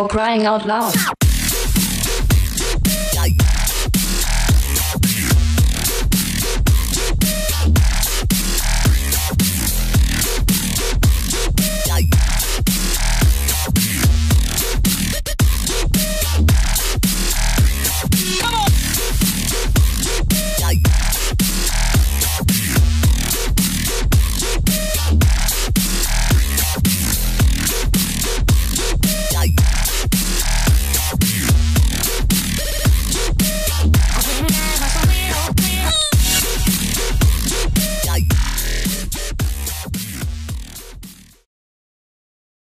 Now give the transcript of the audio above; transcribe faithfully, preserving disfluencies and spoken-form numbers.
for crying out loud.